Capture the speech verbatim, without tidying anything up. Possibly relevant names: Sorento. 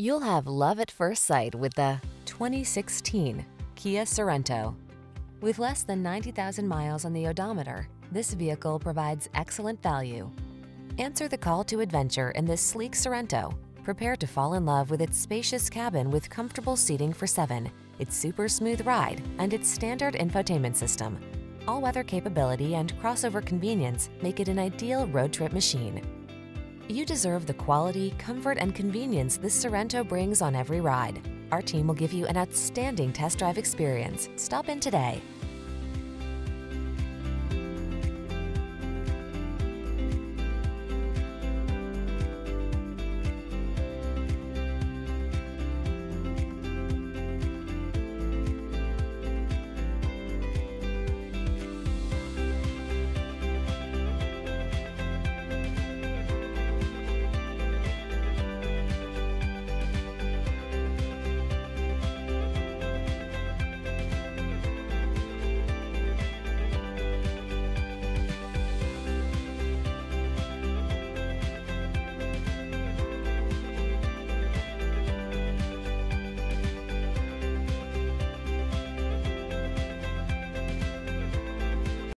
You'll have love at first sight with the twenty sixteen Kia Sorento. With less than ninety thousand miles on the odometer, this vehicle provides excellent value. Answer the call to adventure in this sleek Sorento. Prepare to fall in love with its spacious cabin with comfortable seating for seven, its super smooth ride, and its standard infotainment system. All-weather capability and crossover convenience make it an ideal road trip machine. You deserve the quality, comfort, and convenience this Sorento brings on every ride. Our team will give you an outstanding test drive experience. Stop in today.